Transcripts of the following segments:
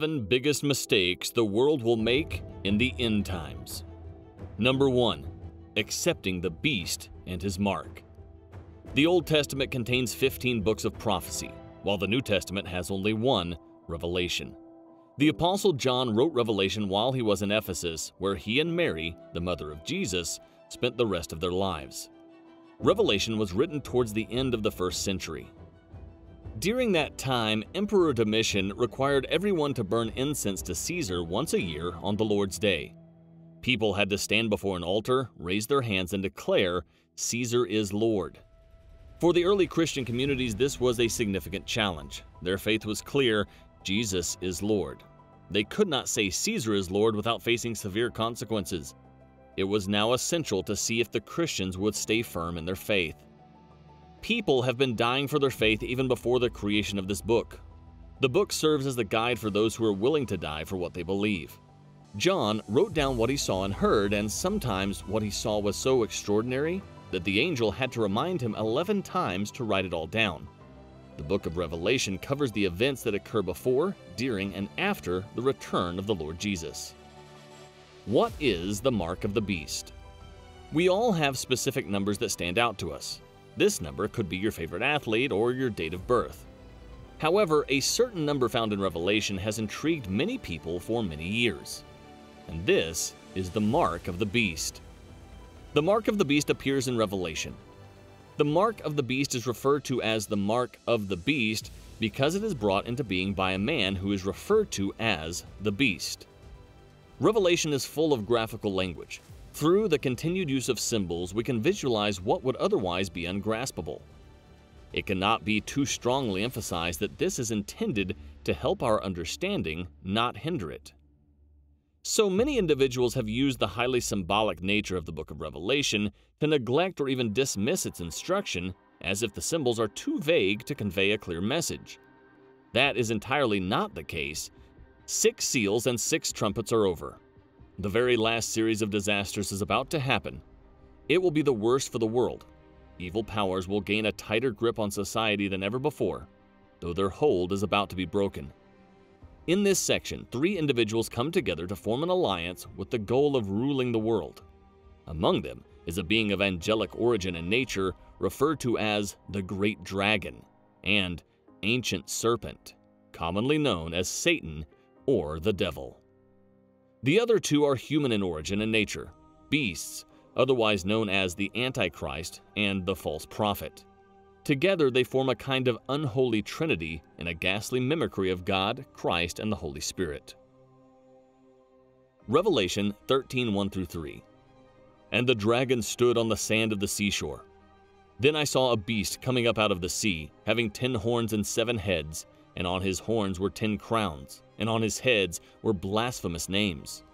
7 biggest mistakes the world will make in the end times. Number 1. Accepting the beast and his mark. The Old Testament contains 15 books of prophecy, while the New Testament has only one, Revelation. The Apostle John wrote Revelation while he was in Ephesus, where he and Mary, the mother of Jesus, spent the rest of their lives. Revelation was written towards the end of the first century. During that time, Emperor Domitian required everyone to burn incense to Caesar once a year on the Lord's Day. People had to stand before an altar, raise their hands, and declare, "Caesar is Lord." For the early Christian communities, this was a significant challenge. Their faith was clear: Jesus is Lord. They could not say Caesar is Lord without facing severe consequences. It was now essential to see if the Christians would stay firm in their faith. People have been dying for their faith even before the creation of this book. The book serves as the guide for those who are willing to die for what they believe. John wrote down what he saw and heard, and sometimes what he saw was so extraordinary that the angel had to remind him 11 times to write it all down. The book of Revelation covers the events that occur before, during, and after the return of the Lord Jesus. What is the mark of the beast? We all have specific numbers that stand out to us. This number could be your favorite athlete or your date of birth. However, a certain number found in Revelation has intrigued many people for many years. And this is the mark of the beast. The mark of the beast appears in Revelation. The mark of the beast is referred to as the mark of the beast because it is brought into being by a man who is referred to as the beast. Revelation is full of graphical language. Through the continued use of symbols, we can visualize what would otherwise be ungraspable. It cannot be too strongly emphasized that this is intended to help our understanding, not hinder it. So many individuals have used the highly symbolic nature of the book of Revelation to neglect or even dismiss its instruction, as if the symbols are too vague to convey a clear message. That is entirely not the case. 6 seals and 6 trumpets are over. The very last series of disasters is about to happen. It will be the worst for the world. Evil powers will gain a tighter grip on society than ever before, though their hold is about to be broken. In this section, 3 individuals come together to form an alliance with the goal of ruling the world. Among them is a being of angelic origin and nature referred to as the Great Dragon and Ancient Serpent, commonly known as Satan or the Devil. The other 2 are human in origin and nature, beasts, otherwise known as the Antichrist and the False Prophet. Together, they form a kind of unholy trinity in a ghastly mimicry of God, Christ, and the Holy Spirit. Revelation 13:1-3. And the dragon stood on the sand of the seashore. Then I saw a beast coming up out of the sea, having 10 horns and 7 heads, and on his horns were 10 crowns, and on his heads were blasphemous names.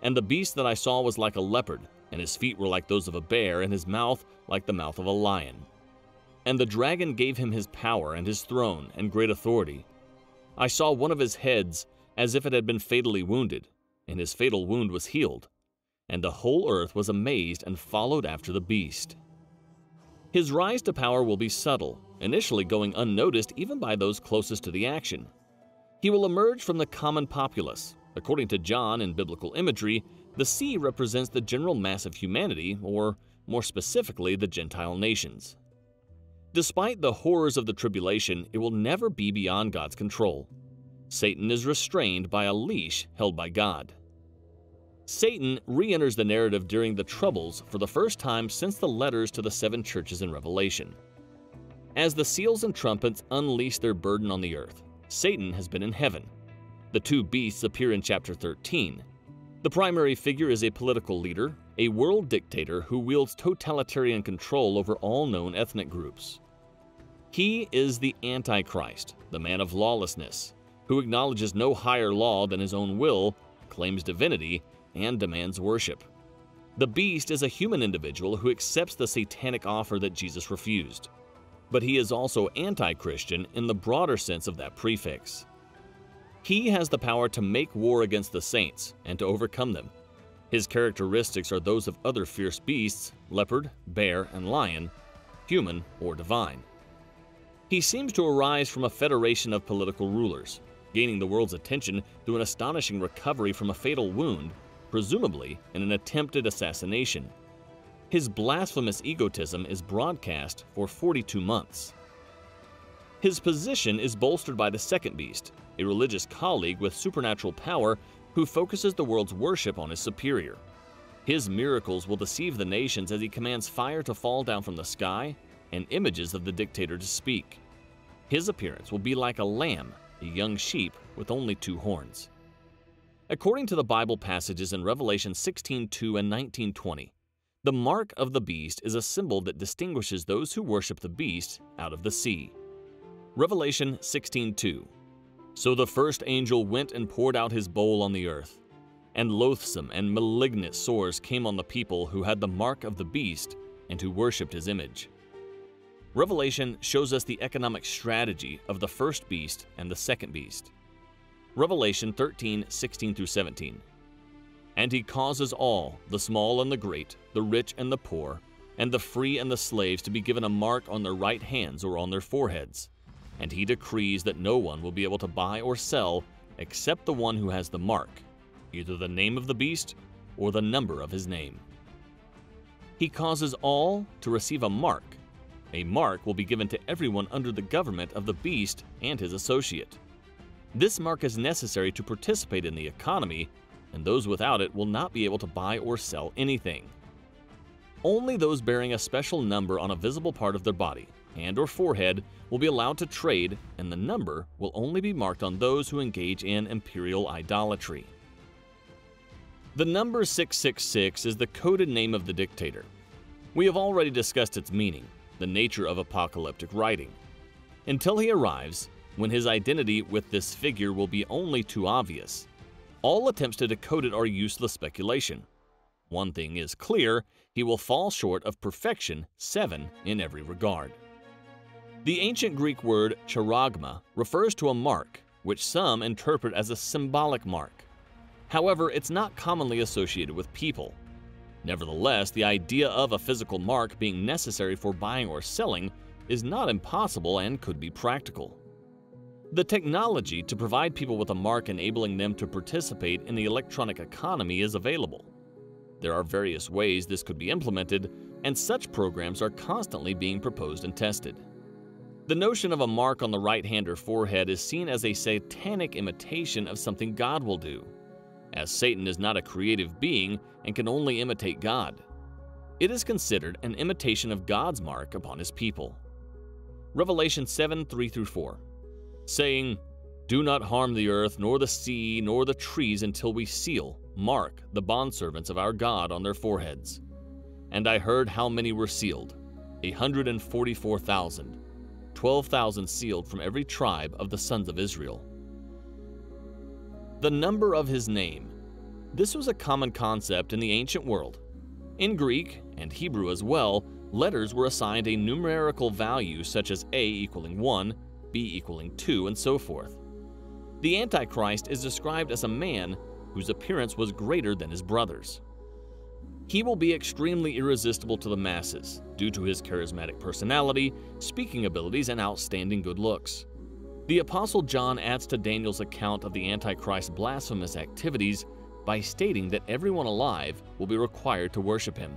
And the beast that I saw was like a leopard, and his feet were like those of a bear, and his mouth like the mouth of a lion. And the dragon gave him his power and his throne and great authority. I saw one of his heads as if it had been fatally wounded, and his fatal wound was healed. And the whole earth was amazed and followed after the beast. His rise to power will be subtle, initially going unnoticed even by those closest to the action. He will emerge from the common populace. According to John in biblical imagery, the sea represents the general mass of humanity, or more specifically, the Gentile nations. Despite the horrors of the tribulation, it will never be beyond God's control. Satan is restrained by a leash held by God. Satan re-enters the narrative during the Troubles for the first time since the letters to the 7 churches in Revelation. As the seals and trumpets unleash their burden on the earth, Satan has been in heaven. The 2 beasts appear in chapter 13. The primary figure is a political leader, a world dictator who wields totalitarian control over all known ethnic groups. He is the Antichrist, the man of lawlessness, who acknowledges no higher law than his own will, claims divinity, and demands worship. The beast is a human individual who accepts the satanic offer that Jesus refused, but he is also anti-Christian in the broader sense of that prefix. He has the power to make war against the saints and to overcome them. His characteristics are those of other fierce beasts, leopard, bear, and lion, human or divine. He seems to arise from a federation of political rulers. gaining the world's attention through an astonishing recovery from a fatal wound, presumably in an attempted assassination. His blasphemous egotism is broadcast for 42 months. His position is bolstered by the second beast, a religious colleague with supernatural power who focuses the world's worship on his superior. His miracles will deceive the nations as he commands fire to fall down from the sky and images of the dictator to speak. His appearance will be like a lamb, a young sheep with only two horns. According to the Bible passages in Revelation 16:2 and 19:20, the mark of the beast is a symbol that distinguishes those who worship the beast out of the sea. Revelation 16:2. So the first angel went and poured out his bowl on the earth, and loathsome and malignant sores came on the people who had the mark of the beast and who worshipped his image. Revelation shows us the economic strategy of the first beast and the second beast. Revelation 13:16-17. And he causes all, the small and the great, the rich and the poor, and the free and the slaves to be given a mark on their right hands or on their foreheads. And he decrees that no one will be able to buy or sell except the one who has the mark, either the name of the beast or the number of his name. He causes all to receive a mark. A mark will be given to everyone under the government of the beast and his associate. This mark is necessary to participate in the economy, and those without it will not be able to buy or sell anything. Only those bearing a special number on a visible part of their body, hand or forehead, will be allowed to trade, and the number will only be marked on those who engage in imperial idolatry. The number 666 is the coded name of the dictator. We have already discussed its meaning, the nature of apocalyptic writing. Until he arrives, when his identity with this figure will be only too obvious, all attempts to decode it are useless speculation. One thing is clear, he will fall short of perfection 7 in every regard. The ancient Greek word charagma refers to a mark, which some interpret as a symbolic mark. However, it's not commonly associated with people. Nevertheless, the idea of a physical mark being necessary for buying or selling is not impossible and could be practical. The technology to provide people with a mark enabling them to participate in the electronic economy is available. There are various ways this could be implemented, and such programs are constantly being proposed and tested. The notion of a mark on the right hand or forehead is seen as a satanic imitation of something God will do, as Satan is not a creative being and can only imitate God. It is considered an imitation of God's mark upon his people. Revelation 7:3-4, saying, "Do not harm the earth, nor the sea, nor the trees, until we seal, mark, the bondservants of our God on their foreheads. And I heard how many were sealed, 144,000, 12,000 sealed from every tribe of the sons of Israel." The number of his name. This was a common concept in the ancient world. In Greek and Hebrew as well, letters were assigned a numerical value such as A = 1, B = 2, and so forth. The Antichrist is described as a man whose appearance was greater than his brothers. He will be extremely irresistible to the masses due to his charismatic personality, speaking abilities, and outstanding good looks. The Apostle John adds to Daniel's account of the Antichrist's blasphemous activities by stating that everyone alive will be required to worship him.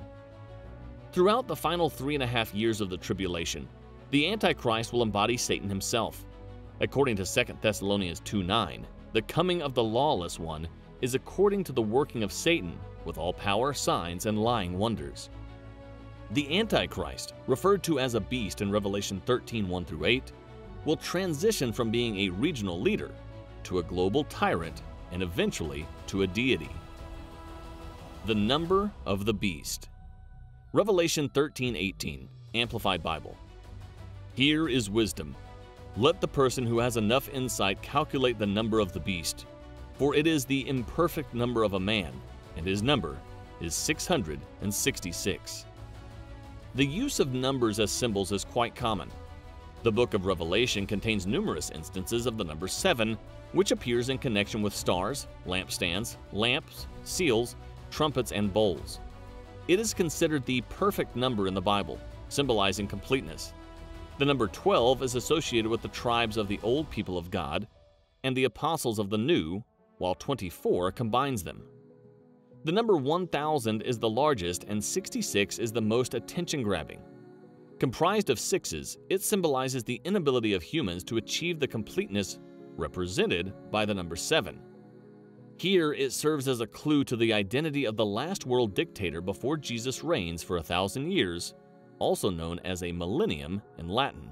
Throughout the final 3.5 years of the tribulation, the Antichrist will embody Satan himself. According to 2 Thessalonians 2:9, the coming of the lawless one is according to the working of Satan with all power, signs, and lying wonders. The Antichrist, referred to as a beast in Revelation 13:1-8, will transition from being a regional leader to a global tyrant and eventually to a deity. The number of the beast. Revelation 13:18, Amplified Bible. Here is wisdom. Let the person who has enough insight calculate the number of the beast, for it is the imperfect number of a man, and his number is 666. The use of numbers as symbols is quite common. The book of Revelation contains numerous instances of the number 7, which appears in connection with stars, lampstands, lamps, seals, trumpets, and bowls. It is considered the perfect number in the Bible, symbolizing completeness. The number 12 is associated with the tribes of the old people of God, and the apostles of the new, while 24 combines them. The number 1,000 is the largest and 66 is the most attention-grabbing. Comprised of sixes, it symbolizes the inability of humans to achieve the completeness represented by the number 7. Here it serves as a clue to the identity of the last world dictator before Jesus reigns for 1,000 years, also known as a millennium in Latin.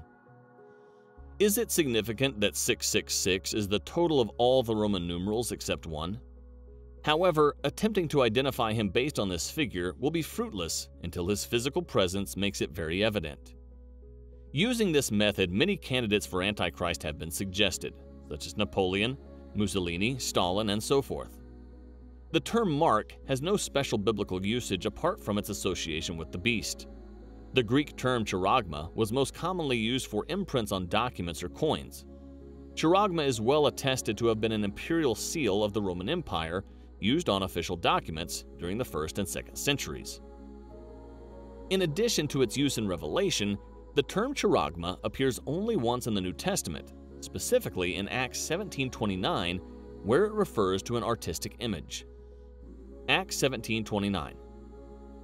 Is it significant that 666 is the total of all the Roman numerals except 1? However, attempting to identify him based on this figure will be fruitless until his physical presence makes it very evident. Using this method, many candidates for Antichrist have been suggested, such as Napoleon, Mussolini, Stalin, and so forth. The term mark has no special biblical usage apart from its association with the beast. The Greek term charagma was most commonly used for imprints on documents or coins. Charagma is well attested to have been an imperial seal of the Roman Empire used on official documents during the 1st and 2nd centuries. In addition to its use in Revelation, the term charagma appears only once in the New Testament, specifically in Acts 17:29, where it refers to an artistic image. Acts 17:29.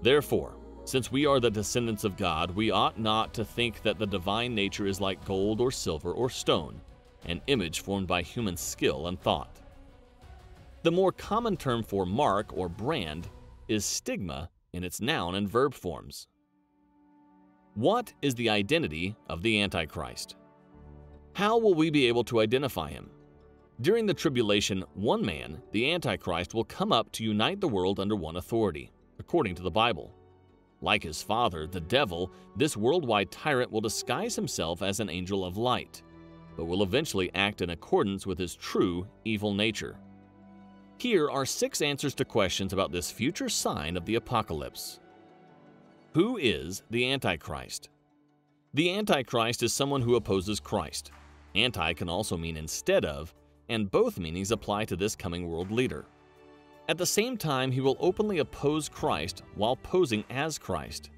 Therefore, since we are the descendants of God, we ought not to think that the divine nature is like gold or silver or stone, an image formed by human skill and thought. The more common term for mark or brand is stigma in its noun and verb forms. What is the identity of the Antichrist? How will we be able to identify him? During the tribulation, one man, the Antichrist, will come up to unite the world under one authority, according to the Bible. Like his father, the devil, this worldwide tyrant will disguise himself as an angel of light, but will eventually act in accordance with his true evil nature. Here are 6 answers to questions about this future sign of the apocalypse. Who is the Antichrist? The Antichrist is someone who opposes Christ. Anti can also mean instead of, and both meanings apply to this coming world leader. At the same time, he will openly oppose Christ while posing as Christ.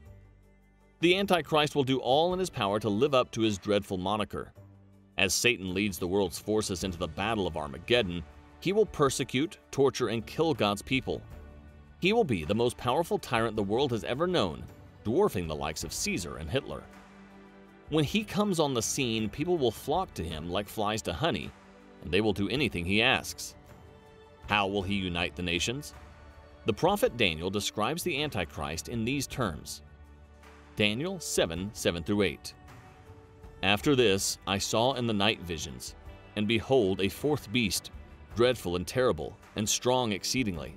The Antichrist will do all in his power to live up to his dreadful moniker. As Satan leads the world's forces into the battle of Armageddon, he will persecute, torture, and kill God's people. He will be the most powerful tyrant the world has ever known, dwarfing the likes of Caesar and Hitler. When he comes on the scene, people will flock to him like flies to honey, and they will do anything he asks. How will he unite the nations? The prophet Daniel describes the Antichrist in these terms. Daniel 7:7-8. After this I saw in the night visions, and behold a fourth beast, dreadful and terrible, and strong exceedingly.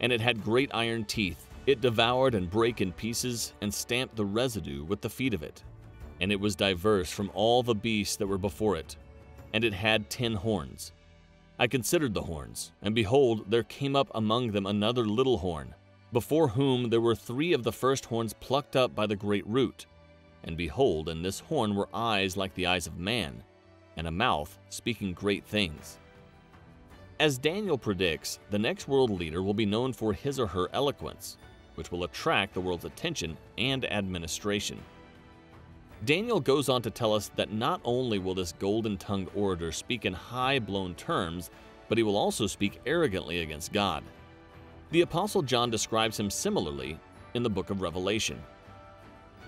And it had great iron teeth, it devoured and brake in pieces, and stamped the residue with the feet of it. And it was diverse from all the beasts that were before it, and it had 10 horns. I considered the horns, and behold, there came up among them another little horn, before whom there were 3 of the first horns plucked up by the great root. And behold, in this horn were eyes like the eyes of man, and a mouth speaking great things. As Daniel predicts, the next world leader will be known for his or her eloquence, which will attract the world's attention and administration. Daniel goes on to tell us that not only will this golden-tongued orator speak in high-blown terms, but he will also speak arrogantly against God. The Apostle John describes him similarly in the book of Revelation.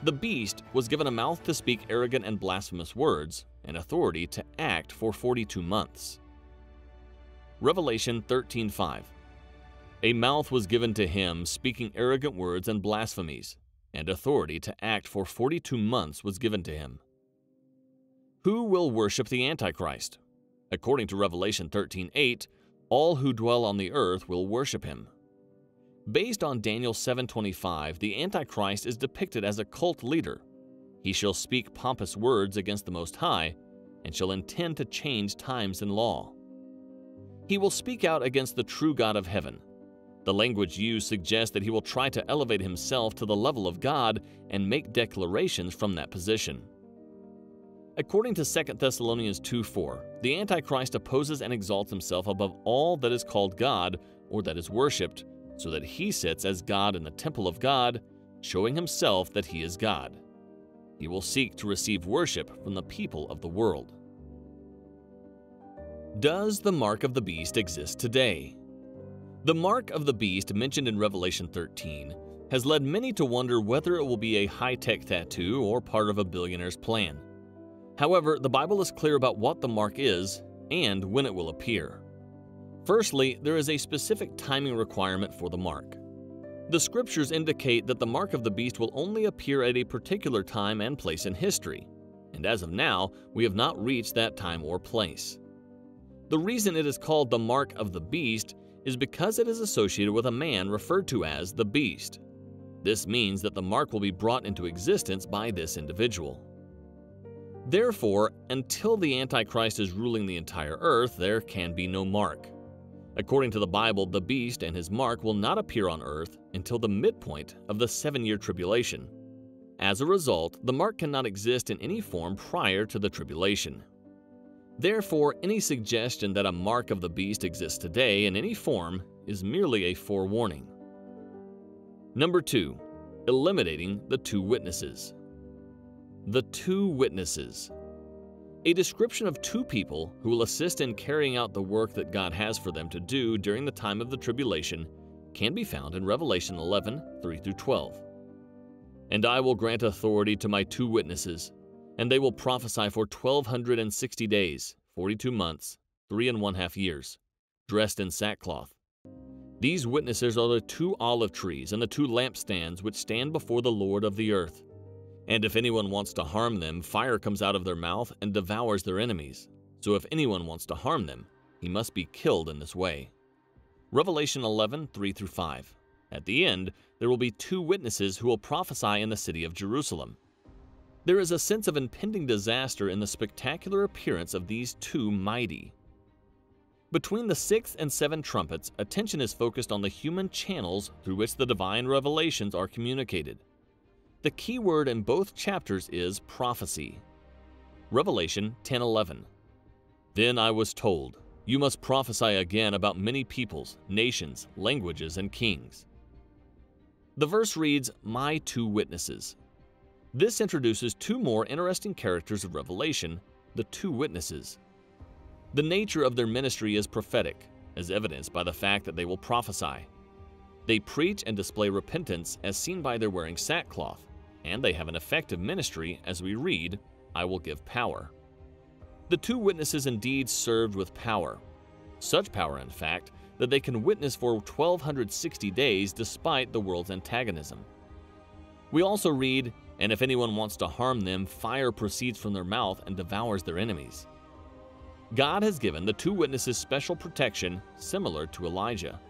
The beast was given a mouth to speak arrogant and blasphemous words, and authority to act for 42 months. Revelation 13:5. A mouth was given to him speaking arrogant words and blasphemies, and authority to act for 42 months was given to him. Who will worship the Antichrist? According to Revelation 13:8, all who dwell on the earth will worship him. Based on Daniel 7:25, the Antichrist is depicted as a cult leader. He shall speak pompous words against the Most High, and shall intend to change times and law. He will speak out against the true God of heaven. The language used suggests that he will try to elevate himself to the level of God and make declarations from that position. According to 2 Thessalonians 2:4, the Antichrist opposes and exalts himself above all that is called God or that is worshipped, so that he sits as God in the temple of God, showing himself that he is God. He will seek to receive worship from the people of the world. Does the mark of the beast exist today? The mark of the beast mentioned in Revelation 13 has led many to wonder whether it will be a high-tech tattoo or part of a billionaire's plan. However, the Bible is clear about what the mark is and when it will appear. Firstly, there is a specific timing requirement for the mark. The scriptures indicate that the mark of the beast will only appear at a particular time and place in history, and as of now, we have not reached that time or place. The reason it is called the mark of the beast is because it is associated with a man referred to as the beast. This means that the mark will be brought into existence by this individual. Therefore, until the Antichrist is ruling the entire earth, there can be no mark. According to the Bible, the beast and his mark will not appear on earth until the midpoint of the 7-year tribulation. As a result, the mark cannot exist in any form prior to the tribulation. Therefore, any suggestion that a mark of the beast exists today in any form is merely a forewarning. Number 2. Eliminating the two witnesses. The two witnesses. A description of two people who will assist in carrying out the work that God has for them to do during the time of the tribulation can be found in Revelation 11:3-12. "And I will grant authority to my two witnesses, and they will prophesy for 1260 days, 42 months, 3½ years, dressed in sackcloth. These witnesses are the two olive trees and the two lampstands which stand before the Lord of the earth. And if anyone wants to harm them, fire comes out of their mouth and devours their enemies. So if anyone wants to harm them, he must be killed in this way." Revelation 11:3-5. At the end, there will be two witnesses who will prophesy in the city of Jerusalem. There is a sense of impending disaster in the spectacular appearance of these two mighty. Between the 6th and 7th trumpets, attention is focused on the human channels through which the divine revelations are communicated. The key word in both chapters is prophecy. Revelation 10:11. "Then I was told, you must prophesy again about many peoples, nations, languages, and kings." The verse reads, "My two witnesses." This introduces two more interesting characters of Revelation, the two witnesses. The nature of their ministry is prophetic, as evidenced by the fact that they will prophesy. They preach and display repentance as seen by their wearing sackcloth, and they have an effective ministry as we read, "I will give power." The two witnesses indeed served with power. Such power, in fact, that they can witness for 1260 days despite the world's antagonism. We also read, "And if anyone wants to harm them, fire proceeds from their mouth and devours their enemies." God has given the two witnesses special protection similar to Elijah.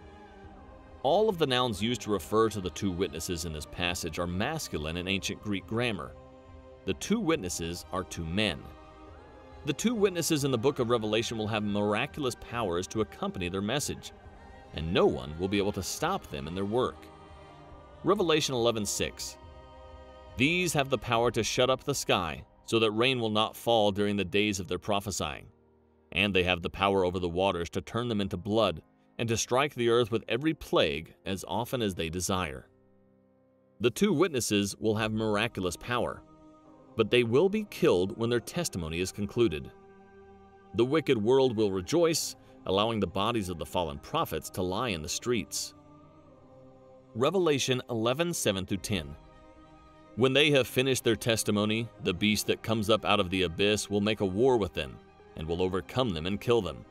All of the nouns used to refer to the two witnesses in this passage are masculine in ancient Greek grammar. The two witnesses are two men. The two witnesses in the book of Revelation will have miraculous powers to accompany their message, and no one will be able to stop them in their work. Revelation 11:6. "These have the power to shut up the sky, so that rain will not fall during the days of their prophesying. And they have the power over the waters to turn them into blood, and to strike the earth with every plague as often as they desire." The two witnesses will have miraculous power, but they will be killed when their testimony is concluded. The wicked world will rejoice, allowing the bodies of the fallen prophets to lie in the streets. Revelation 11:7-10. "When they have finished their testimony, the beast that comes up out of the abyss will make a war with them, and will overcome them and kill them.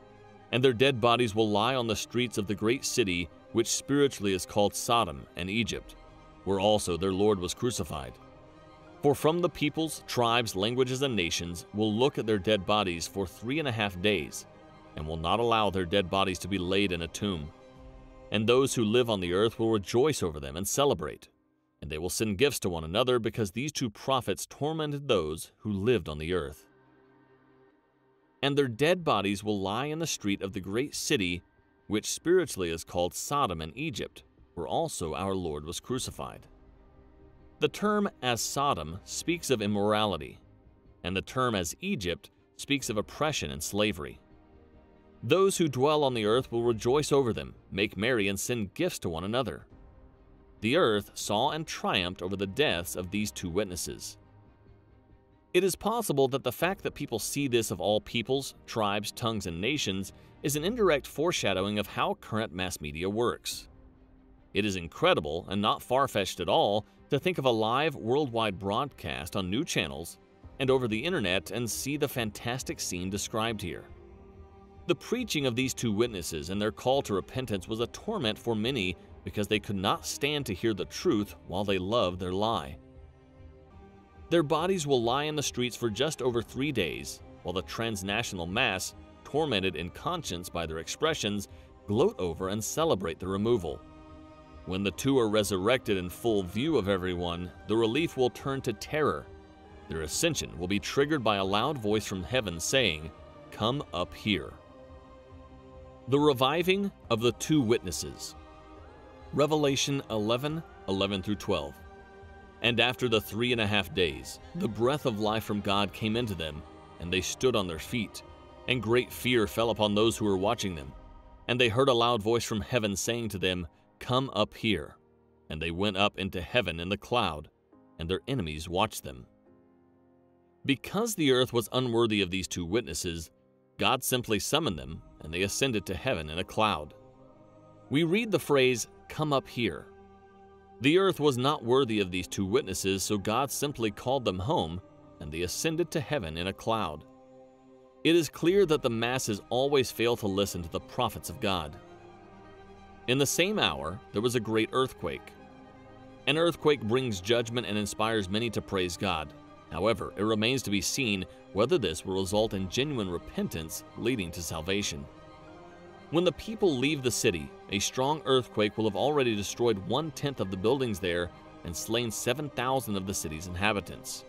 And their dead bodies will lie on the streets of the great city, which spiritually is called Sodom and Egypt, where also their Lord was crucified. For from the peoples, tribes, languages, and nations will look at their dead bodies for 3½ days, and will not allow their dead bodies to be laid in a tomb. And those who live on the earth will rejoice over them and celebrate. And they will send gifts to one another, because these two prophets tormented those who lived on the earth. And their dead bodies will lie in the street of the great city, which spiritually is called Sodom and Egypt, where also our Lord was crucified." The term as Sodom speaks of immorality, and the term as Egypt speaks of oppression and slavery. "Those who dwell on the earth will rejoice over them, make merry, and send gifts to one another." The earth saw and triumphed over the deaths of these two witnesses. It is possible that the fact that people see this of all peoples, tribes, tongues, and nations is an indirect foreshadowing of how current mass media works. It is incredible and not far-fetched at all to think of a live worldwide broadcast on new channels and over the internet and see the fantastic scene described here. The preaching of these two witnesses and their call to repentance was a torment for many because they could not stand to hear the truth while they loved their lie. Their bodies will lie in the streets for just over 3 days, while the transnational mass, tormented in conscience by their expressions, gloat over and celebrate the removal. When the two are resurrected in full view of everyone, the relief will turn to terror. Their ascension will be triggered by a loud voice from heaven saying, "Come up here." The reviving of the two witnesses. Revelation 11:11-12. And after the 3.5 days, the breath of life from God came into them, and they stood on their feet, and great fear fell upon those who were watching them. And they heard a loud voice from heaven saying to them, "Come up here." And they went up into heaven in the cloud, and their enemies watched them. Because the earth was unworthy of these two witnesses, God simply summoned them, and they ascended to heaven in a cloud. We read the phrase, "come up here." The earth was not worthy of these two witnesses, so God simply called them home, and they ascended to heaven in a cloud. It is clear that the masses always fail to listen to the prophets of God. In the same hour, there was a great earthquake. An earthquake brings judgment and inspires many to praise God. However, it remains to be seen whether this will result in genuine repentance leading to salvation. When the people leave the city, a strong earthquake will have already destroyed 1/10 of the buildings there and slain 7,000 of the city's inhabitants.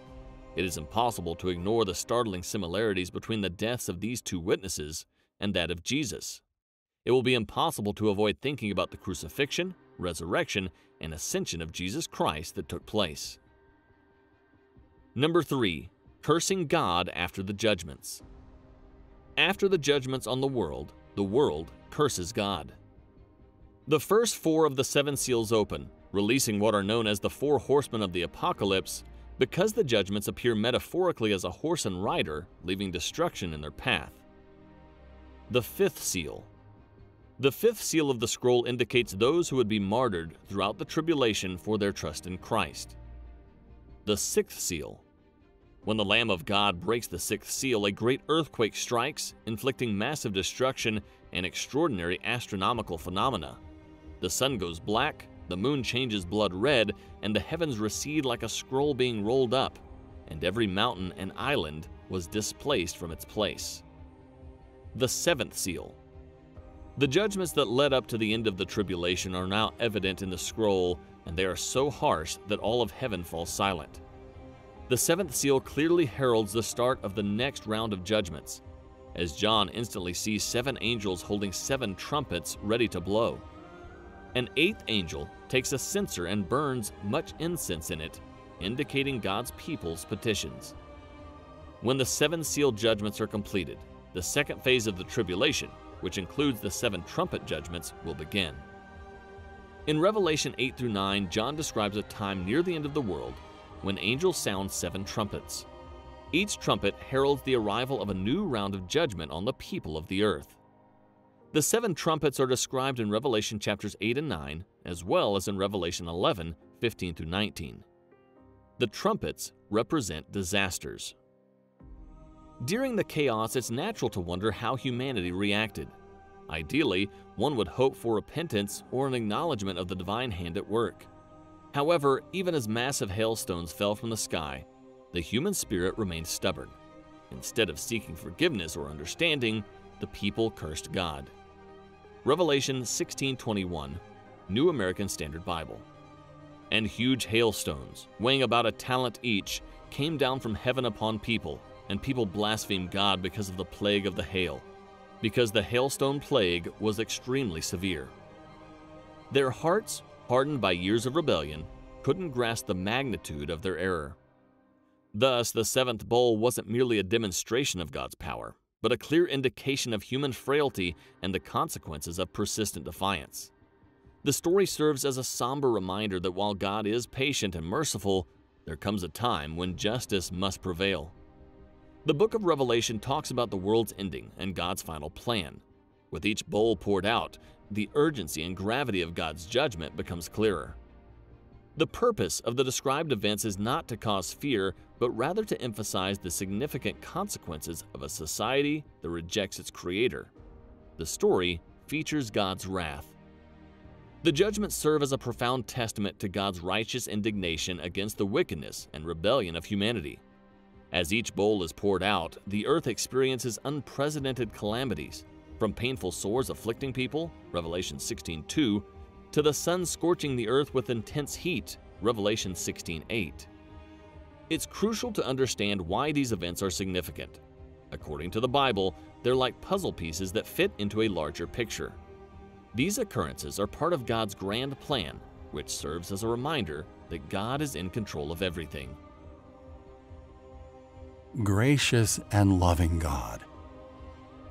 It is impossible to ignore the startling similarities between the deaths of these two witnesses and that of Jesus. It will be impossible to avoid thinking about the crucifixion, resurrection, and ascension of Jesus Christ that took place. Number 3. Cursing God after the judgments. After the judgments on the world curses God. The first 4 of the 7 seals open, releasing what are known as the 4 horsemen of the apocalypse, because the judgments appear metaphorically as a horse and rider, leaving destruction in their path. The 5th seal. The 5th seal of the scroll indicates those who would be martyred throughout the tribulation for their trust in Christ. The 6th seal. When the Lamb of God breaks the 6th seal, a great earthquake strikes, inflicting massive destruction and extraordinary astronomical phenomena. The sun goes black, the moon changes blood red, and the heavens recede like a scroll being rolled up, and every mountain and island was displaced from its place. The 7th seal. The judgments that led up to the end of the tribulation are now evident in the scroll, and they are so harsh that all of heaven falls silent. The 7th seal clearly heralds the start of the next round of judgments, as John instantly sees 7 angels holding 7 trumpets ready to blow. An 8th angel takes a censer and burns much incense in it, indicating God's people's petitions. When the 7 seal judgments are completed, the second phase of the tribulation, which includes the 7 trumpet judgments, will begin. In Revelation 8-9, John describes a time near the end of the world when angels sound 7 trumpets. Each trumpet heralds the arrival of a new round of judgment on the people of the earth. The 7 trumpets are described in Revelation chapters 8 and 9, as well as in Revelation 11:15-19. The trumpets represent disasters. During the chaos, it's natural to wonder how humanity reacted. Ideally, one would hope for repentance or an acknowledgement of the divine hand at work. However, even as massive hailstones fell from the sky, the human spirit remained stubborn. Instead of seeking forgiveness or understanding, the people cursed God. Revelation 16:21, New American Standard Bible. And huge hailstones, weighing about a talent each, came down from heaven upon people, and people blasphemed God because of the plague of the hail, because the hailstone plague was extremely severe. Their hearts, hardened by years of rebellion, couldn't grasp the magnitude of their error. Thus, the 7th bowl wasn't merely a demonstration of God's power, but a clear indication of human frailty and the consequences of persistent defiance. The story serves as a somber reminder that while God is patient and merciful, there comes a time when justice must prevail. The book of Revelation talks about the world's ending and God's final plan. With each bowl poured out, the urgency and gravity of God's judgment becomes clearer. The purpose of the described events is not to cause fear, but rather to emphasize the significant consequences of a society that rejects its creator. The story features God's wrath. The judgments serve as a profound testament to God's righteous indignation against the wickedness and rebellion of humanity. As each bowl is poured out, the earth experiences unprecedented calamities, from painful sores afflicting people, Revelation 16:2, to the sun scorching the earth with intense heat, Revelation 16:8. It's crucial to understand why these events are significant. According to the Bible, they're like puzzle pieces that fit into a larger picture. These occurrences are part of God's grand plan, which serves as a reminder that God is in control of everything. Gracious and loving God,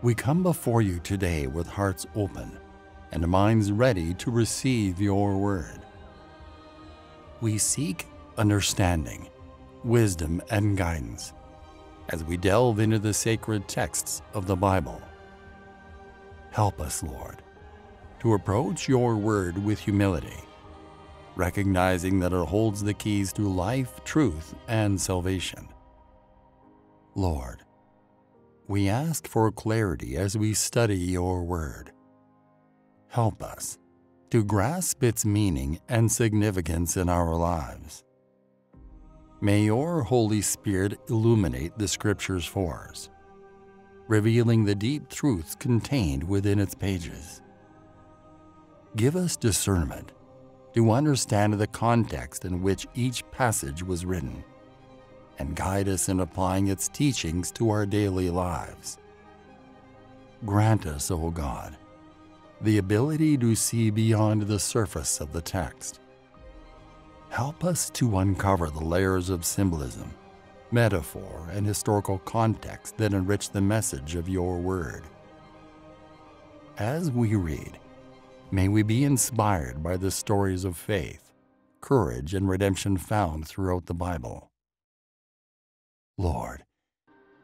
we come before you today with hearts open and minds ready to receive your word. We seek understanding, wisdom, and guidance as we delve into the sacred texts of the Bible. Help us, Lord, to approach your word with humility, recognizing that it holds the keys to life, truth, and salvation. Lord, we ask for clarity as we study your word. Help us to grasp its meaning and significance in our lives. May your Holy Spirit illuminate the scriptures for us, revealing the deep truths contained within its pages. Give us discernment to understand the context in which each passage was written, and guide us in applying its teachings to our daily lives. Grant us, O God, the ability to see beyond the surface of the text. Help us to uncover the layers of symbolism, metaphor, and historical context that enrich the message of your word. As we read, may we be inspired by the stories of faith, courage, and redemption found throughout the Bible. Lord,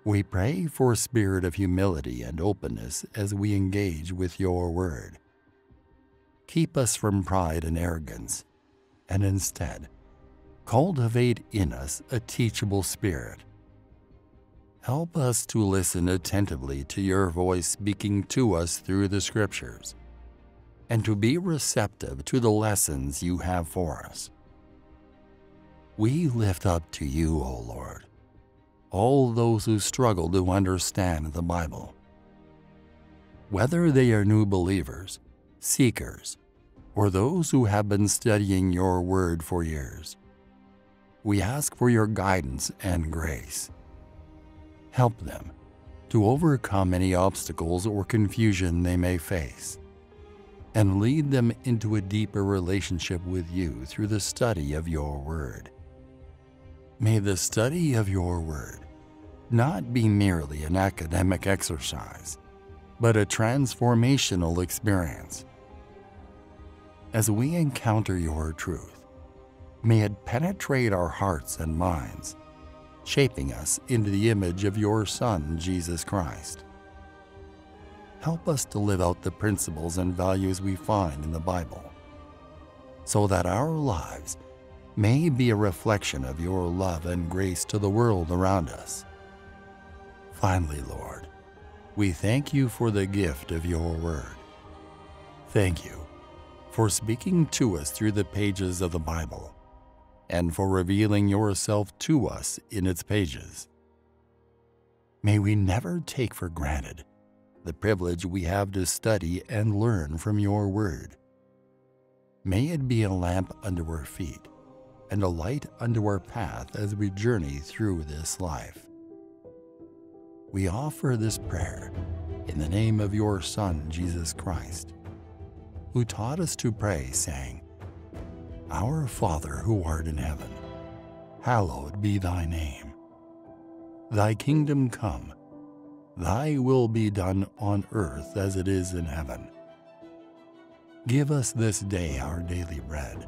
we pray for a spirit of humility and openness as we engage with your word. Keep us from pride and arrogance, and instead, cultivate in us a teachable spirit. Help us to listen attentively to your voice speaking to us through the scriptures, and to be receptive to the lessons you have for us. We lift up to you, O Lord, all those who struggle to understand the Bible. Whether they are new believers, seekers, or those who have been studying your word for years, we ask for your guidance and grace. Help them to overcome any obstacles or confusion they may face, and lead them into a deeper relationship with you through the study of your word. May the study of your word not be merely an academic exercise, but a transformational experience. As we encounter your truth, may it penetrate our hearts and minds, shaping us into the image of your Son, Jesus Christ. Help us to live out the principles and values we find in the Bible, so that our lives may be a reflection of your love and grace to the world around us. Finally, Lord, we thank you for the gift of your word. Thank you for speaking to us through the pages of the Bible, and for revealing yourself to us in its pages. May we never take for granted the privilege we have to study and learn from your word. May it be a lamp under our feet and a light unto our path as we journey through this life. We offer this prayer in the name of your Son, Jesus Christ, who taught us to pray, saying, "Our Father who art in heaven, hallowed be thy name. Thy kingdom come, thy will be done on earth as it is in heaven. Give us this day our daily bread,